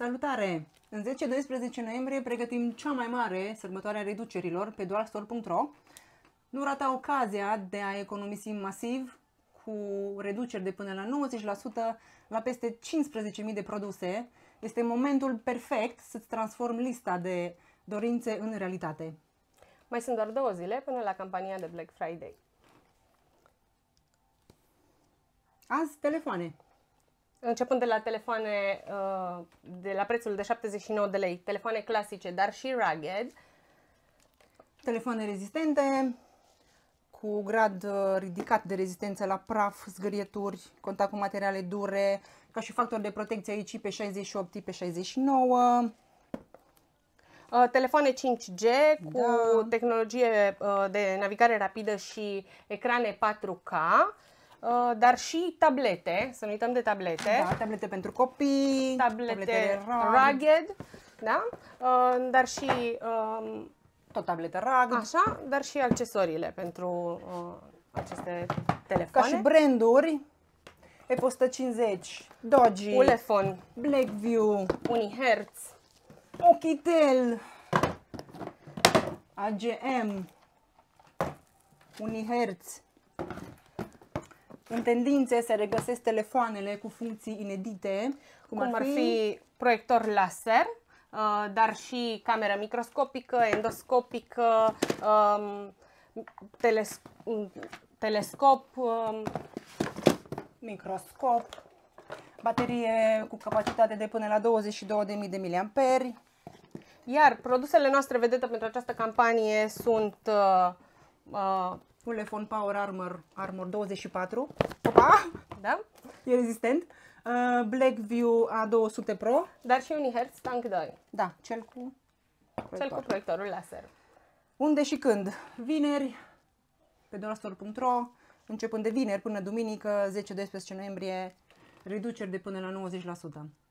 Salutare! În 10-12 noiembrie pregătim cea mai mare sărbătoare a reducerilor pe dualstore.ro. Nu rata ocazia de a economisi masiv cu reduceri de până la 90% la peste 15.000 de produse. Este momentul perfect să-ți transformi lista de dorințe în realitate. Mai sunt doar 2 zile până la campania de Black Friday. Azi, telefoane. Începând de la telefoane de la prețul de 79 de lei, telefoane clasice, dar și rugged. Telefoane rezistente, cu grad ridicat de rezistență la praf, zgârieturi, contact cu materiale dure, ca și factor de protecție aici IP68, IP69. Telefoane 5G cu tehnologie de navigare rapidă și ecrane 4K. Dar și tablete, să nu uităm de tablete. Da, tablete pentru copii, tablete rugged, da? Dar și tot tablete rugged. Așa, dar și accesoriile pentru aceste telefoane. Ca și branduri, F-150, Doge, Ulefon, Blackview, Unihertz, Oukitel, AGM, Unihertz. În tendințe se regăsesc telefoanele cu funcții inedite, cum ar fi proiector laser, dar și camera microscopică, endoscopică, telescop, microscop, baterie cu capacitate de până la 22.000 de miliamperi. Iar produsele noastre vedetă pentru această campanie sunt Ulefon Power Armor 24. Opa! Da? E rezistent. Blackview A200 Pro. Dar și Unihertz Tank 2. Da, cel cu proiectorul laser. Unde și când? Vineri, pe dualstore.ro, începând de vineri până duminică, 10-12 noiembrie, reduceri de până la 90%.